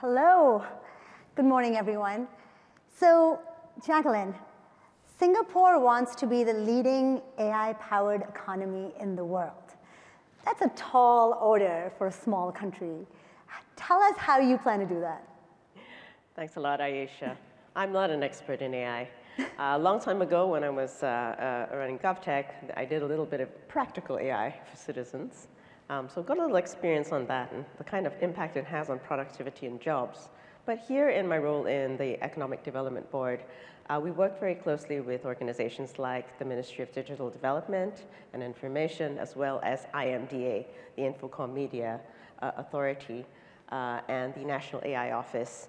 Hello. Good morning, everyone. So, Jacqueline, Singapore wants to be the leading AI-powered economy in the world. That's a tall order for a small country. Tell us how you plan to do that. Thanks a lot, Ayesha. I'm not an expert in AI. A long time ago, when I was running GovTech, I did a little bit of practical AI for citizens. So I've got a little experience on that and the kind of impact it has on productivity and jobs. But here in my role in the Economic Development Board, we work very closely with organizations like the Ministry of Digital Development and Information, as well as IMDA, the Infocom Media Authority, and the National AI Office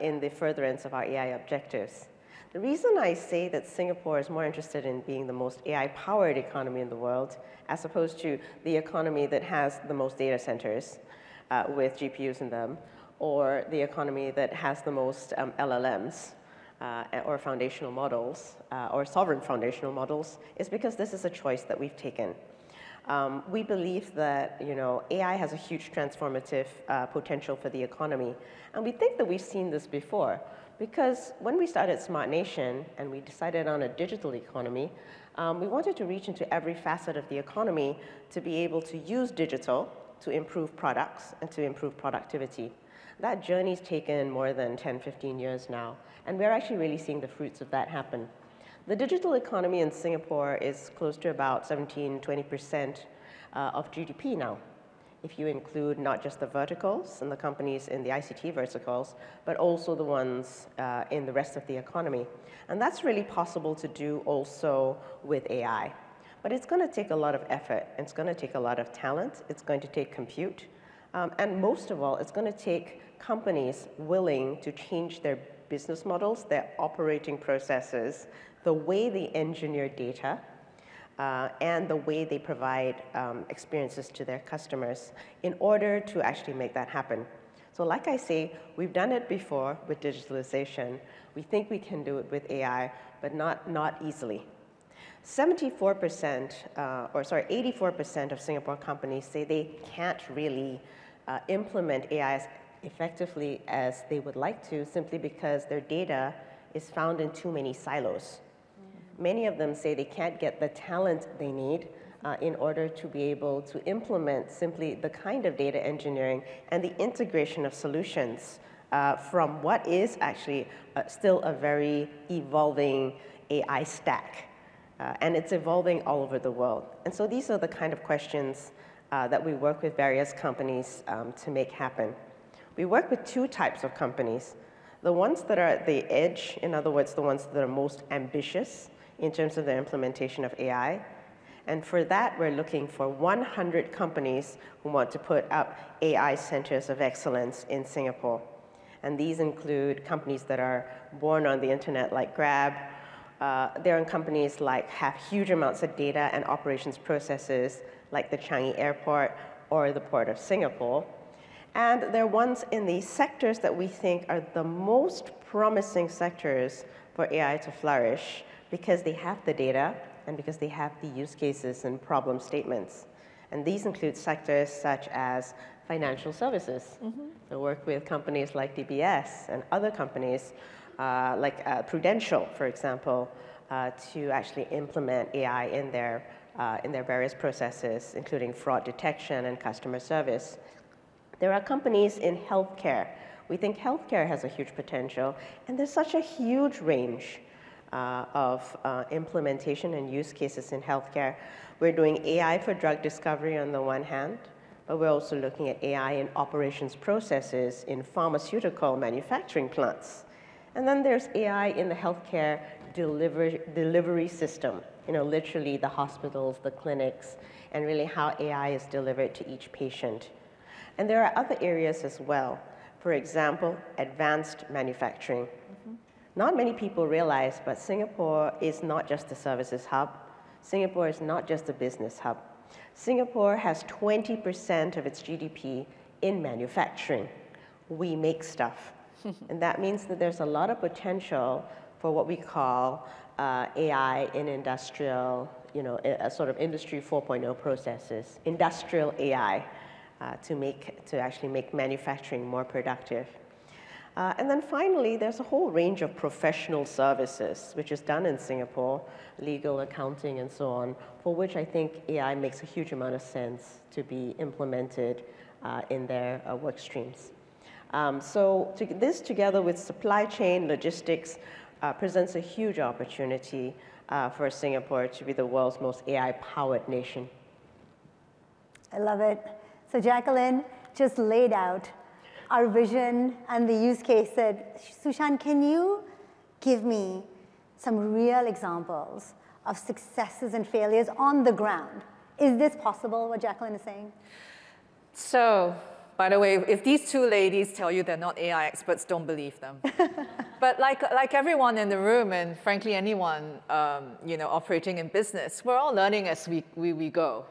in the furtherance of our AI objectives. The reason I say that Singapore is more interested in being the most AI-powered economy in the world, as opposed to the economy that has the most data centers with GPUs in them, or the economy that has the most LLMs or foundational models or sovereign foundational models, is because this is a choice that we've taken. We believe that AI has a huge transformative potential for the economy, and we think that we've seen this before, because when we started Smart Nation and we decided on a digital economy, we wanted to reach into every facet of the economy to be able to use digital to improve products and to improve productivity. That journey's taken more than 10, 15 years now, and we're actually really seeing the fruits of that happen. The digital economy in Singapore is close to about 17, 20% of GDP now, if you include not just the verticals and the companies in the ICT verticals, but also the ones in the rest of the economy. And that's really possible to do also with AI. But it's going to take a lot of effort, it's going to take a lot of talent, it's going to take compute, and most of all, it's going to take companies willing to change their business models, their operating processes, the way they engineer data, and the way they provide experiences to their customers in order to actually make that happen. So like I say, we've done it before with digitalization. We think we can do it with AI, but not easily. 84% of Singapore companies say they can't really implement AI as effectively as they would like to, simply because their data is found in too many silos. Mm-hmm. Many of them say they can't get the talent they need in order to be able to implement simply the kind of data engineering and the integration of solutions from what is actually still a very evolving AI stack. And it's evolving all over the world. And so these are the kind of questions that we work with various companies to make happen. We work with two types of companies. The ones that are at the edge, in other words, the ones that are most ambitious in terms of the implementation of AI. And for that, we're looking for 100 companies who want to put up AI centers of excellence in Singapore. And these include companies that are born on the internet, like Grab. There are companies like have huge amounts of data and operations processes, like the Changi Airport or the Port of Singapore. And they're ones in the sectors that we think are the most promising sectors for AI to flourish, because they have the data and because they have the use cases and problem statements. And these include sectors such as financial services. Mm-hmm. They work with companies like DBS and other companies like Prudential, for example, to actually implement AI in their various processes, including fraud detection and customer service. There are companies in healthcare. We think healthcare has a huge potential, and there's such a huge range of implementation and use cases in healthcare. We're doing AI for drug discovery on the one hand, but we're also looking at AI in operations processes in pharmaceutical manufacturing plants. And then there's AI in the healthcare delivery system, literally the hospitals, the clinics, and really how AI is delivered to each patient. And there are other areas as well. For example, advanced manufacturing. Mm-hmm. Not many people realize, but Singapore is not just a services hub. Singapore is not just a business hub. Singapore has 20% of its GDP in manufacturing. We make stuff. And that means that there's a lot of potential for what we call AI in industrial, a sort of industry 4.0 processes, industrial AI. To actually make manufacturing more productive. And then finally, there's a whole range of professional services, which is done in Singapore, legal, accounting, and so on, for which I think AI makes a huge amount of sense to be implemented in their work streams. So this, together with supply chain logistics, presents a huge opportunity for Singapore to be the world's most AI-powered nation. I love it. So Jacqueline just laid out our vision and the use case. That Su Shan, can you give me some real examples of successes and failures on the ground? Is this possible, what Jacqueline is saying? So, by the way, if these two ladies tell you they're not AI experts, don't believe them. But like everyone in the room, and frankly anyone operating in business, we're all learning as we go,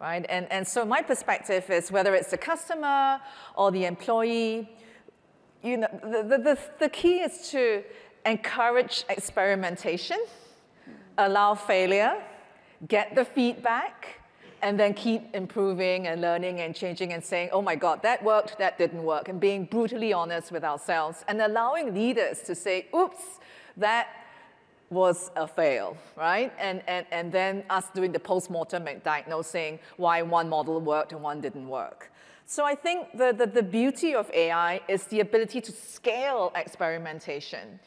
right? And so my perspective is, whether it's the customer or the employee, the key is to encourage experimentation, allow failure, get the feedback, and then keep improving and learning and changing and saying, oh my God, that worked, that didn't work, and being brutally honest with ourselves and allowing leaders to say, oops, that was a fail, right? And then us doing the post-mortem and diagnosing why one model worked and one didn't work. So I think the beauty of AI is the ability to scale experimentation.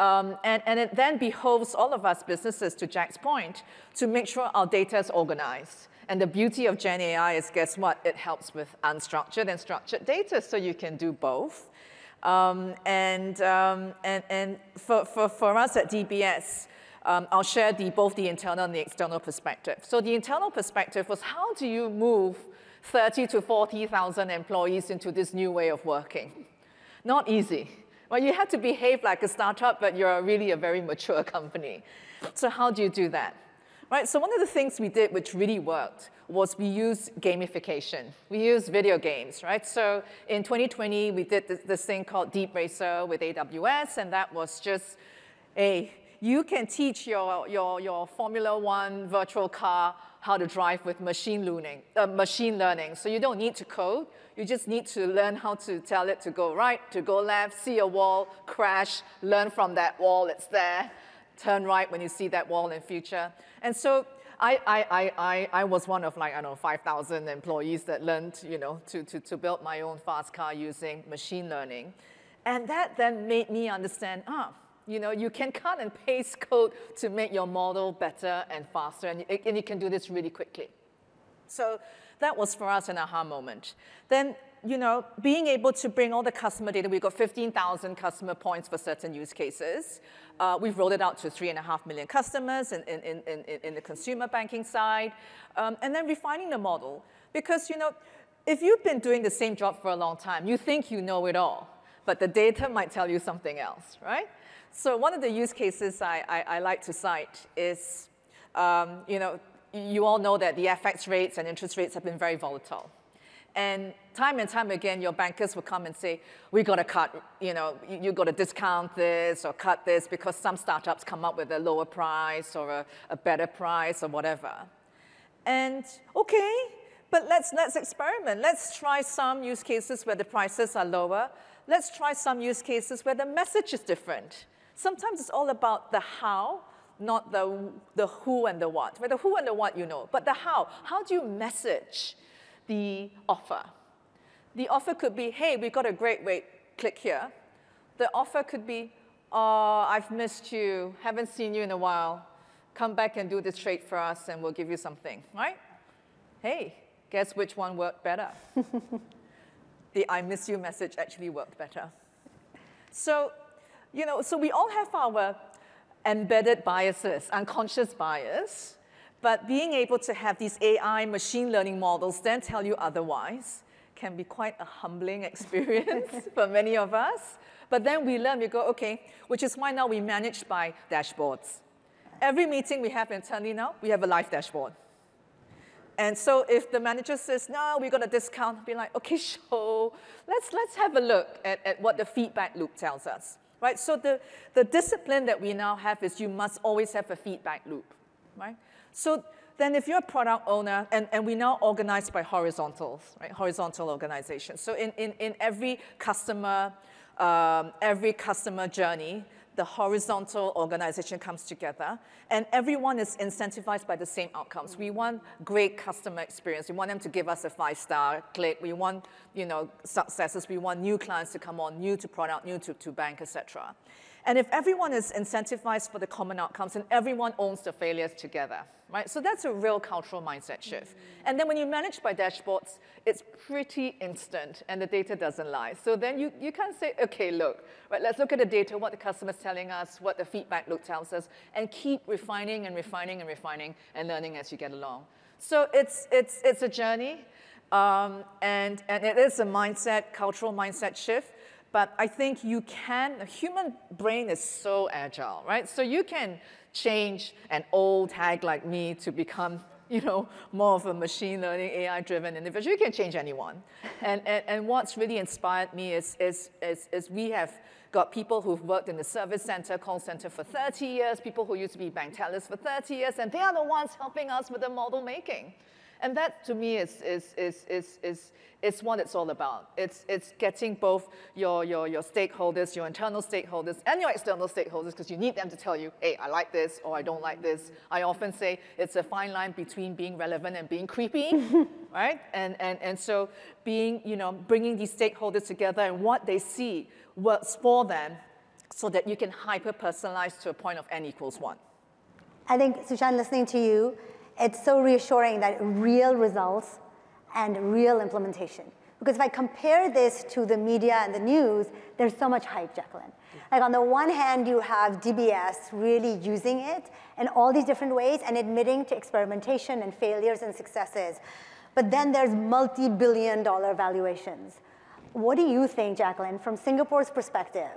And it then behoves all of us businesses, to Jack's point, to make sure our data is organized. And the beauty of Gen AI is, guess what? It helps with unstructured and structured data, so you can do both. And for us at DBS, I'll share both the internal and the external perspective. So the internal perspective was, how do you move 30,000 to 40,000 employees into this new way of working? Not easy. Well, you had to behave like a startup, but you're really a very mature company. So how do you do that? Right, so one of the things we did which really worked was we used gamification. We used video games, right? So in 2020, we did this thing called Deep Racer with AWS, and that was just, you can teach your Formula One virtual car how to drive with machine learning. So you don't need to code. You just need to learn how to tell it to go right, to go left, see a wall, crash, learn from that wall, it's there. Turn right when you see that wall in future. And so I was one of, 5,000 employees that learned, to build my own fast car using machine learning. And that then made me understand, you can cut and paste code to make your model better and faster, and you can do this really quickly. So that was for us an aha moment. Then, being able to bring all the customer data, we've got 15,000 customer points for certain use cases. We've rolled it out to 3.5 million customers in the consumer banking side. And then refining the model. Because, if you've been doing the same job for a long time, you think you know it all, but the data might tell you something else, right? So one of the use cases I like to cite is, you all know that the FX rates and interest rates have been very volatile. And time again, your bankers will come and say, we got to cut, you got to discount this or cut this because some startups come up with a lower price or a better price or whatever. And okay, but let's experiment. Let's try some use cases where the prices are lower. Let's try some use cases where the message is different. Sometimes it's all about the how, not the who and the what. Well, the who and the what but the how. How do you message the offer? The offer could be, hey, we've got a great rate, click here. The offer could be, oh, I've missed you, haven't seen you in a while. Come back and do this trade for us and we'll give you something, right? Hey, guess which one worked better? The I miss you message actually worked better. So, so we all have our embedded biases, unconscious bias. But being able to have these AI machine learning models then tell you otherwise can be quite a humbling experience for many of us. But then we learn, we go, okay, which is why now we manage by dashboards. Every meeting we have internally now, we have a live dashboard. And so if the manager says, no, we got a discount, be like, okay, so let's have a look at what the feedback loop tells us. Right? So the discipline that we now have is you must always have a feedback loop, right? So then if you're a product owner, and we now organize by horizontals, right? Horizontal organization. So in every customer every customer journey, the horizontal organization comes together, and everyone is incentivized by the same outcomes. We want great customer experience. We want them to give us a 5-star click. We want, you know, successes. We want new clients to come on, new to product, new to bank, et cetera. And if everyone is incentivized for the common outcomes, and everyone owns the failures together, right? So that's a real cultural mindset shift. And then when you manage by dashboards, it's pretty instant, and the data doesn't lie. So then you can say, okay, look, right, let's look at the data, what the customer's telling us, what the feedback loop tells us, and keep refining and refining and refining and learning as you get along. So it's a journey, and it is a mindset, cultural mindset shift. But I think you can, the human brain is so agile, right? So you can change an old hag like me to become, you know, more of a machine learning, AI-driven individual. You can change anyone. And what's really inspired me is we have got people who've worked in the service center, call center for 30 years, people who used to be bank tellers for 30 years, and they are the ones helping us with the model making. And that, to me, is what it's all about. It's getting both your stakeholders, your internal stakeholders, and your external stakeholders, because you need them to tell you, hey, I like this, or I don't like this. I often say it's a fine line between being relevant and being creepy, right? And so being, you know, bringing these stakeholders together and what they see works for them so that you can hyper-personalize to a point of n = 1. I think, Su Shan, listening to you, it's so reassuring that real results and real implementation. Because if I compare this to the media and the news, there's so much hype, Jacqueline. Like on the one hand, you have DBS really using it in all these different ways and admitting to experimentation and failures and successes. But then there's multi-billion-dollar valuations. What do you think, Jacqueline, from Singapore's perspective?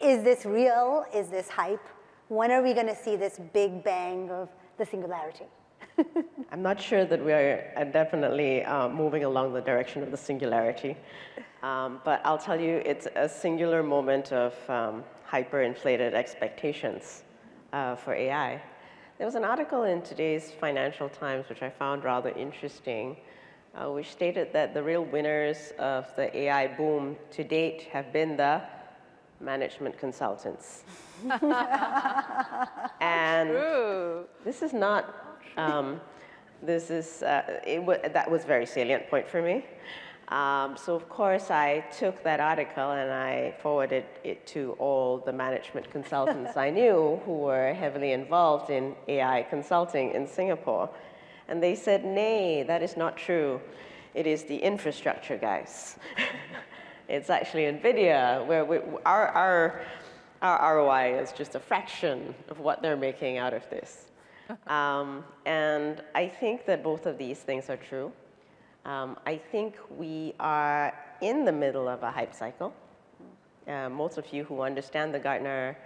Is this real? Is this hype? When are we going to see this big bang of the singularity? I'm not sure that we are definitely moving along the direction of the singularity. But I'll tell you, it's a singular moment of hyper-inflated expectations for AI. There was an article in today's Financial Times, which I found rather interesting, which stated that the real winners of the AI boom to date have been the management consultants. And true. This is not... that was a very salient point for me. So of course I took that article and I forwarded it to all the management consultants I knew who were heavily involved in AI consulting in Singapore. And they said, nay, that is not true. It is the infrastructure guys. It's actually NVIDIA, where our ROI is just a fraction of what they're making out of this. And I think that both of these things are true. I think we are in the middle of a hype cycle. Most of you who understand the Gartner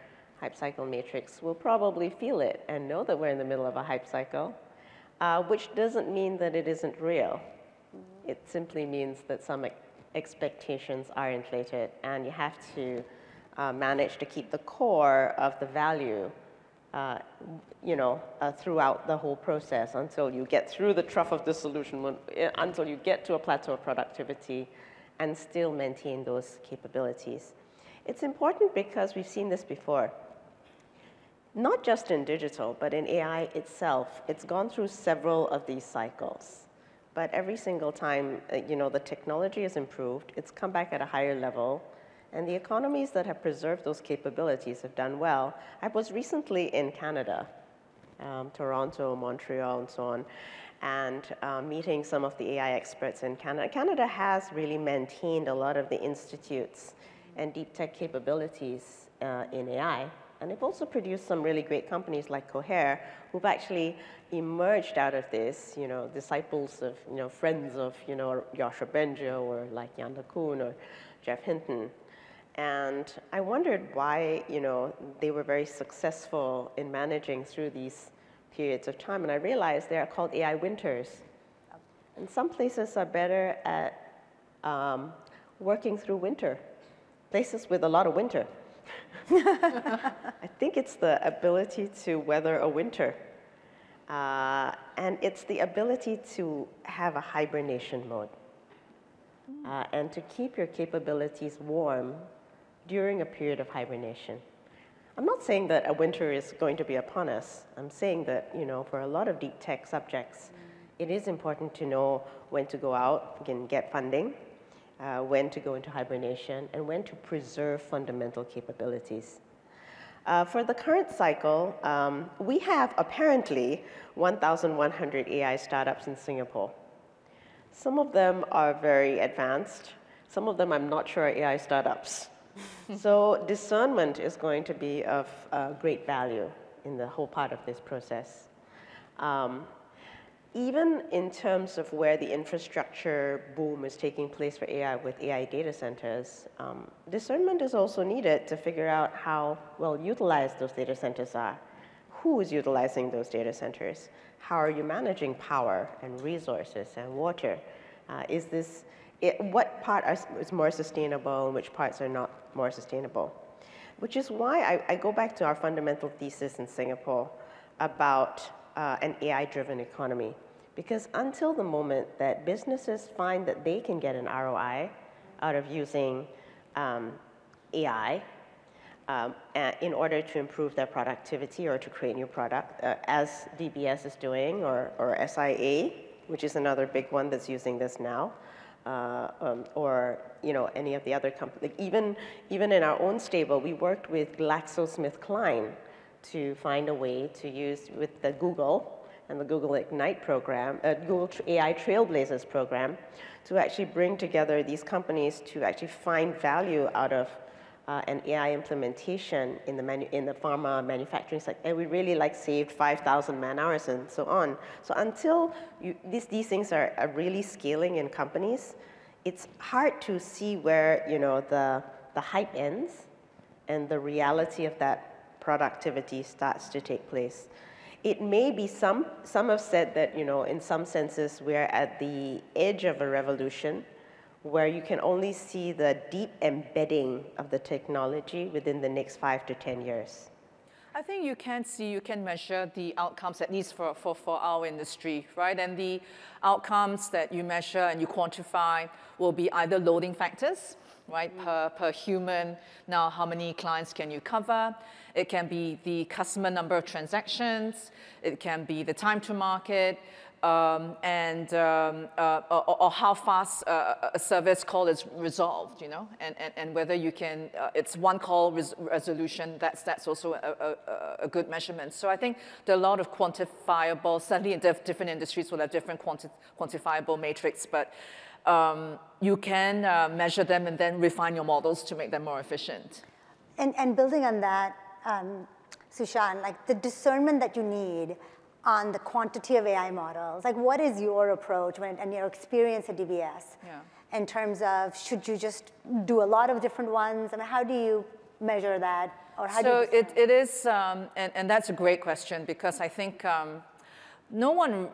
hype cycle matrix will probably feel it and know that we're in the middle of a hype cycle, which doesn't mean that it isn't real. It simply means that some expectations are inflated, and you have to manage to keep the core of the value throughout the whole process until you get through the trough of the solution, until you get to a plateau of productivity and still maintain those capabilities. It's important because we've seen this before, not just in digital, but in AI itself. It's gone through several of these cycles, but every single time, you know, the technology has improved, it's come back at a higher level, and the economies that have preserved those capabilities have done well. I was recently in Canada, Toronto, Montreal, and so on, and meeting some of the AI experts in Canada. Canada has really maintained a lot of the institutes and deep tech capabilities in AI. And they've also produced some really great companies like Cohere, who've actually emerged out of this, you know, disciples of, you know, friends of, you know, Yoshua Bengio or like Yann LeCun or Jeff Hinton. And I wondered why, you know, they were very successful in managing through these periods of time. And I realized they are called AI winters. And some places are better at working through winter, places with a lot of winter. I think it's the ability to weather a winter. And it's the ability to have a hibernation mode and to keep your capabilities warm during a period of hibernation. I'm not saying that a winter is going to be upon us. I'm saying that, you know, for a lot of deep tech subjects, it is important to know when to go out and get funding, when to go into hibernation, and when to preserve fundamental capabilities. For the current cycle, we have apparently 1,100 AI startups in Singapore. Some of them are very advanced. Some of them I'm not sure are AI startups. So discernment is going to be of great value in the whole part of this process. Even in terms of where the infrastructure boom is taking place for AI with AI data centers, discernment is also needed to figure out how well utilized those data centers are. Who is utilizing those data centers? How are you managing power and resources and water? What part is more sustainable and which parts are not more sustainable? Which is why I go back to our fundamental thesis in Singapore about an AI-driven economy. Because until the moment that businesses find that they can get an ROI out of using AI in order to improve their productivity or to create new product, as DBS is doing, or SIA, which is another big one that's using this now, or you know, any of the other companies. Like even in our own stable, we worked with GlaxoSmithKline to find a way to use with the Google and the Google Ignite program, Google AI Trailblazers program, to actually bring together these companies to actually find value out of an AI implementation in the pharma manufacturing sector. And we really like saved 5,000 man hours and so on. So until these things are really scaling in companies, it's hard to see where, you know, the hype ends and the reality of that productivity starts to take place. It may be some have said that, you know, in some senses we're at the edge of a revolution where you can only see the deep embedding of the technology within the next 5 to 10 years. I think you can see, you can measure the outcomes, at least for our industry, right? And the outcomes that you measure and you quantify will be either loading factors, right, per human. Now, how many clients can you cover? It can be the customer number of transactions. It can be the time to market. Or how fast a service call is resolved, you know, and whether you can, it's one call resolution, that's also a good measurement. So I think there are a lot of quantifiable, certainly in different industries will have different quantifiable matrix, but you can measure them and then refine your models to make them more efficient. And building on that, Su Shan, like the discernment that you need on the quantity of AI models, like what is your approach when, and your experience at DBS in terms of should you just do a lot of different ones? I mean, how do you measure that? Or how so do you it is, and that's a great question because I think no one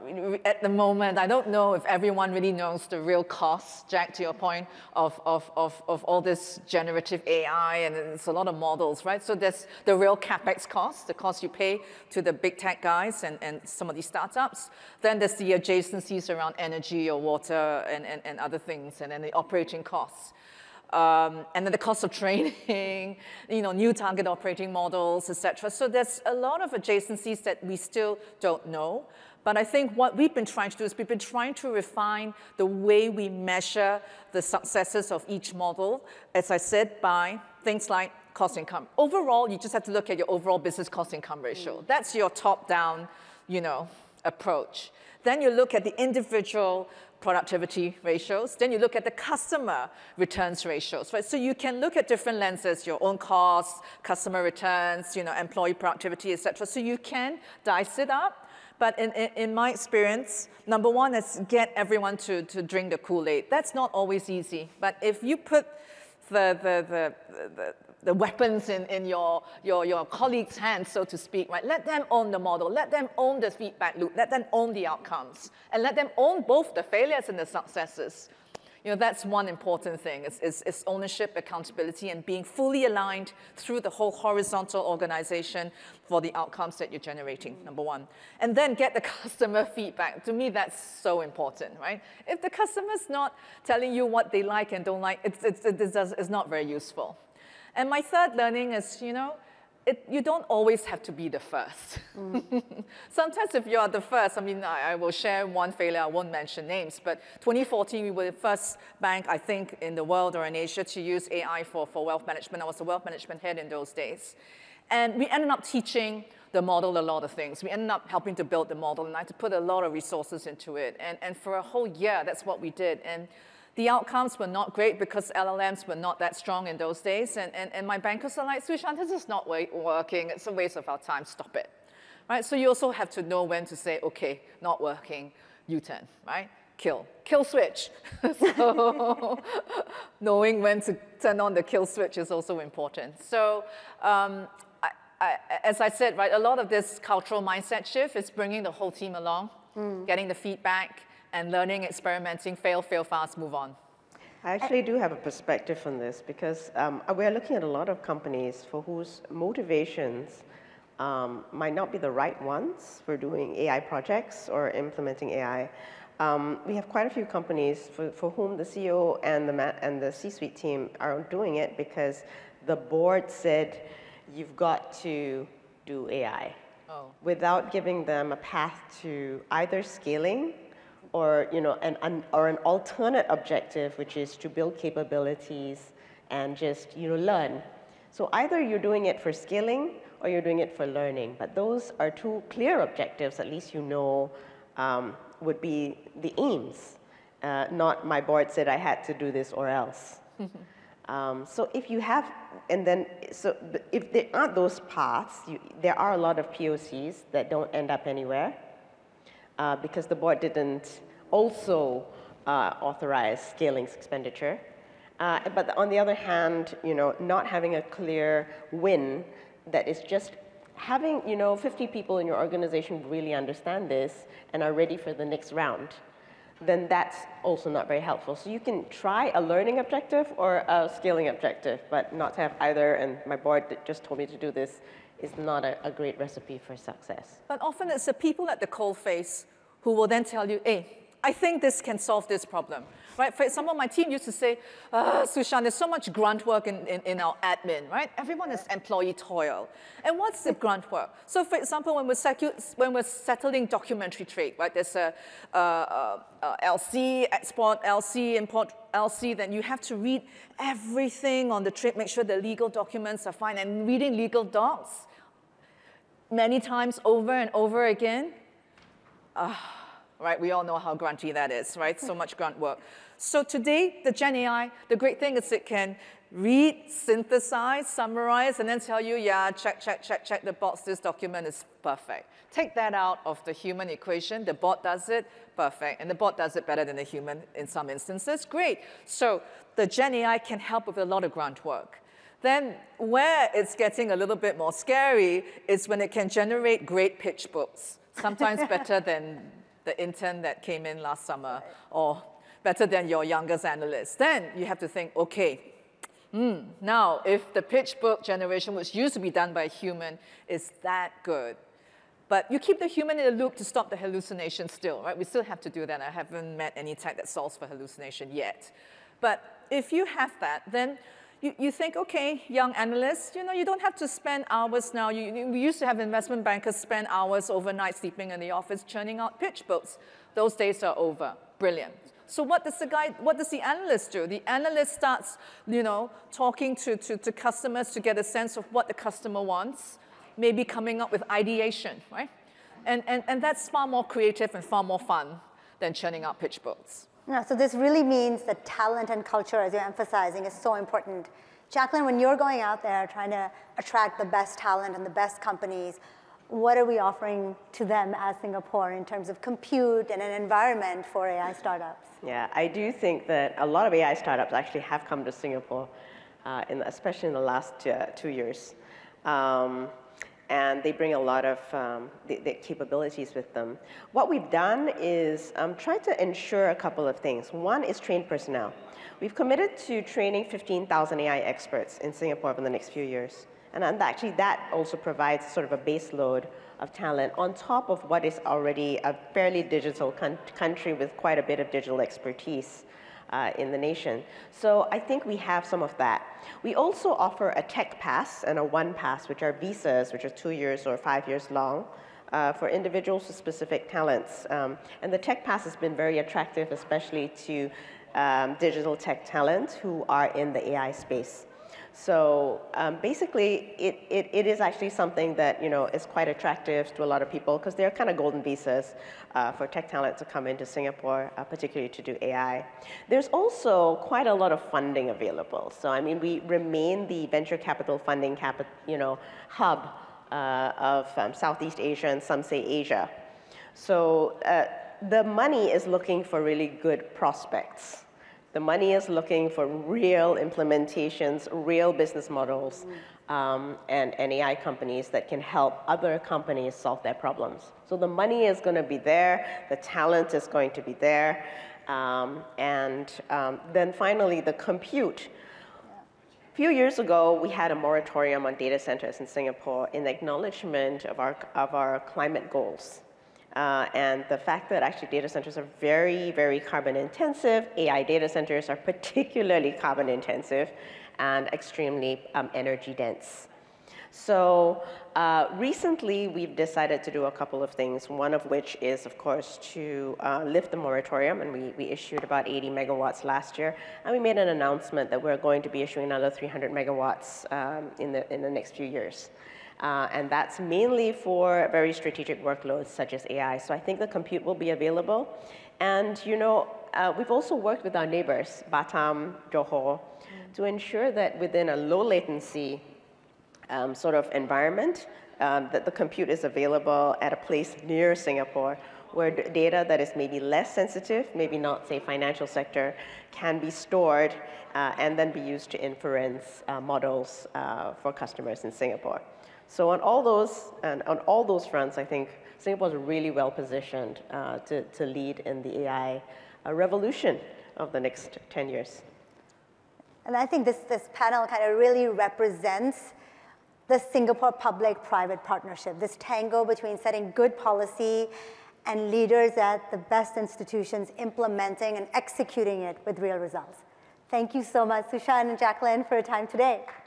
at the moment, I don't know if everyone really knows the real cost, Jack, to your point, of all this generative AI, and it's a lot of models, right? So there's the real CapEx cost, the cost you pay to the big tech guys and some of these startups. Then there's the adjacencies around energy or water and other things, and then the operating costs. And then the cost of training, you know, new target operating models, etc. So there's a lot of adjacencies that we still don't know. But I think what we've been trying to do is we've been trying to refine the way we measure the successes of each model, as I said, by things like cost income. Overall, you just have to look at your overall business cost income ratio. That's your top-down, you know, approach. Then you look at the individual productivity ratios. Then you look at the customer returns ratios, right? So you can look at different lenses, your own costs, customer returns, you know, employee productivity, et cetera. So you can dice it up. But in my experience, number one is get everyone to drink the Kool-Aid. That's not always easy. But if you put the weapons in your colleagues' hands, so to speak, right? Let them own the model. Let them own the feedback loop. Let them own the outcomes. And let them own both the failures and the successes. You know, that's one important thing. It's ownership, accountability, and being fully aligned through the whole horizontal organization for the outcomes that you're generating, number one. And then get the customer feedback. To me, that's so important, right? If the customer's not telling you what they like and don't like, it's not very useful. And my third learning is, you don't always have to be the first. Sometimes if you are the first, I will share one failure, I won't mention names, but 2014, we were the first bank, I think, in the world or in Asia to use AI for wealth management. I was a wealth management head in those days. And we ended up teaching the model a lot of things. We ended up helping to build the model, and I had to put a lot of resources into it. And for a whole year, that's what we did. And the outcomes were not great because LLMs were not that strong in those days. And my bankers are like, Su Shan, this is not working. It's a waste of our time. Stop it. Right? So you also have to know when to say, OK, not working, U-turn, right? Kill. Kill switch. So knowing when to turn on the kill switch is also important. So as I said, right, a lot of this cultural mindset shift is bringing the whole team along, getting the feedback, and learning, experimenting, fail, fail fast, move on. I actually do have a perspective on this because we're looking at a lot of companies for whose motivations might not be the right ones for doing AI projects or implementing AI. We have quite a few companies for whom the CEO and the C-suite team aren't doing it because the board said, you've got to do AI, without giving them a path to either scaling or an alternate objective, which is to build capabilities and just learn. So either you're doing it for scaling or you're doing it for learning. But those are two clear objectives, at least would be the aims, not my board said I had to do this or else. So if you have, if there aren't those paths, there are a lot of POCs that don't end up anywhere. Because the board didn't also authorize scaling expenditure. But on the other hand, not having a clear win that is just having, 50 people in your organization really understand this and are ready for the next round, then that's also not very helpful. So you can try a learning objective or a scaling objective, but not to have either, and my board just told me to do this, is not a great recipe for success. But often it's the people at the coalface who will then tell you, hey, I think this can solve this problem. Right? For example, my team used to say, Su Shan, there's so much grunt work in our admin, right? Everyone is employee toil. And what's the grunt work? So for example, when we're settling documentary trade, right? There's a LC, export LC, import LC, then you have to read everything on the trade, make sure the legal documents are fine. And reading legal docs many times over and over again, right? We all know how grunty that is, right? So much grunt work. So today, the Gen AI, the great thing is it can read, synthesize, summarize, and then tell you, yeah, check the box, this document is perfect. Take that out of the human equation, the bot does it, perfect. And the bot does it better than the human in some instances, great. So the Gen AI can help with a lot of grunt work. Then where it's getting a little bit more scary is when it can generate great pitch books, sometimes better than the intern that came in last summer, or better than your youngest analyst. Then you have to think, okay, now if the pitch book generation, which used to be done by a human, is that good, but you keep the human in the loop to stop the hallucination still, right? We still have to do that. I haven't met any tech that solves for hallucination yet. But if you have that, then you think, okay, young analysts, you don't have to spend hours now. We used to have investment bankers spend hours overnight sleeping in the office churning out pitch books. Those days are over. Brilliant. So what does the analyst do? The analyst starts, talking to customers to get a sense of what the customer wants, maybe coming up with ideation, right? And that's far more creative and far more fun than churning out pitch books. No, so this really means that talent and culture, as you're emphasizing, is so important. Jacqueline, when you're going out there trying to attract the best talent and the best companies, what are we offering to them as Singapore in terms of compute and an environment for AI startups? Yeah, I do think that a lot of AI startups actually have come to Singapore, especially in the last 2 years. And they bring a lot of the capabilities with them. What we've done is try to ensure a couple of things. One is trained personnel. We've committed to training 15,000 AI experts in Singapore over the next few years. And actually that also provides sort of a base load of talent on top of what is already a fairly digital country with quite a bit of digital expertise. in the nation. So I think we have some of that. We also offer a tech pass and a one pass, which are visas, which are 2 years or 5 years long, for individuals with specific talents. And the tech pass has been very attractive, especially to digital tech talent who are in the AI space. So basically, it is actually something that, you know, is quite attractive to a lot of people, because they're kind of golden visas for tech talent to come into Singapore, particularly to do AI. There's also quite a lot of funding available. So I mean, we remain the venture capital funding hub of Southeast Asia, and some say Asia. So the money is looking for really good prospects. The money is looking for real implementations, real business models, and AI companies that can help other companies solve their problems. So the money is going to be there, the talent is going to be there, then finally the compute. A few years ago, we had a moratorium on data centers in Singapore in acknowledgement of our climate goals. And the fact that actually data centers are very, very carbon intensive. AI data centers are particularly carbon intensive and extremely energy dense. So recently, we've decided to do a couple of things, one of which is, of course, to lift the moratorium. And we issued about 80 megawatts last year. And we made an announcement that we're going to be issuing another 300 megawatts in the next few years. And that's mainly for very strategic workloads such as AI. So I think the compute will be available. And you know, we've also worked with our neighbors, Batam, Johor, to ensure that within a low latency sort of environment, that the compute is available at a place near Singapore where data that is maybe less sensitive, maybe not, say, financial sector, can be stored and then be used to inference models for customers in Singapore. So on all those fronts, I think Singapore is really well positioned to lead in the AI revolution of the next 10 years. And I think this panel kind of really represents the Singapore public-private partnership, this tango between setting good policy and leaders at the best institutions implementing and executing it with real results. Thank you so much, Su Shan and Jacqueline, for your time today.